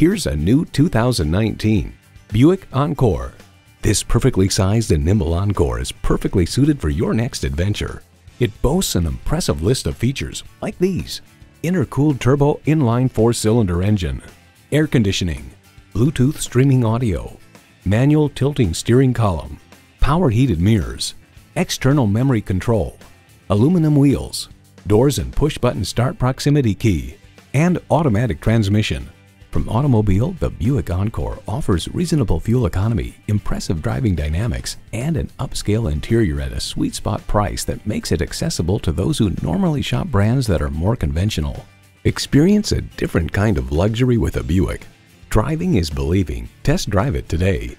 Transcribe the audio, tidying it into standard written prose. Here's a new 2019 Buick Encore. This perfectly sized and nimble Encore is perfectly suited for your next adventure. It boasts an impressive list of features like these: intercooled turbo inline 4-cylinder engine, air conditioning, Bluetooth streaming audio, manual tilting steering column, power heated mirrors, external memory control, aluminum wheels, doors and push-button start proximity key, and automatic transmission. From automobile, the Buick Encore offers reasonable fuel economy, impressive driving dynamics, and an upscale interior at a sweet spot price that makes it accessible to those who normally shop brands that are more conventional. Experience a different kind of luxury with a Buick. Driving is believing. Test drive it today.